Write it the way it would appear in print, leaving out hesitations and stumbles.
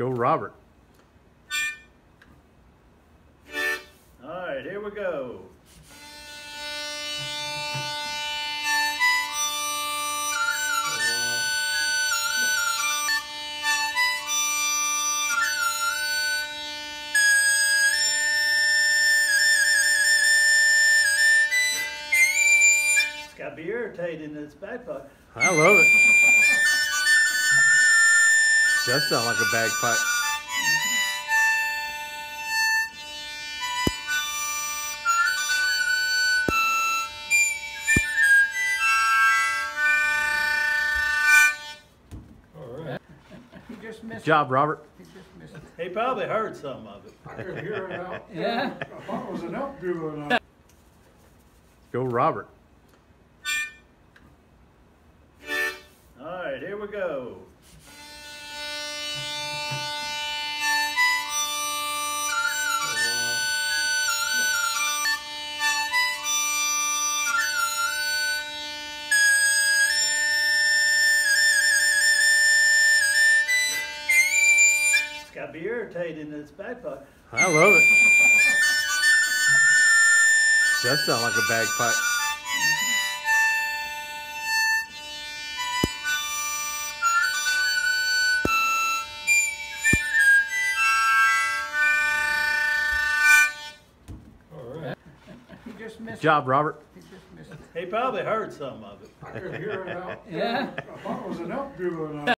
go, Robert. All right, here we go. It's got to be irritating in its bagpipe. I love it. Does sound like a bagpipe. Good job, Robert. He probably heard some of it. I could hear it out. Yeah. I thought it was an elk doing it. Go, Robert. All right, here we go. Got to be irritating in its bagpipe. I love it. Does sound like a bagpipe. All right. He just missed. Good job, Robert. He probably heard some of it. I could hear it out. Yeah. I thought it was an elk doing it.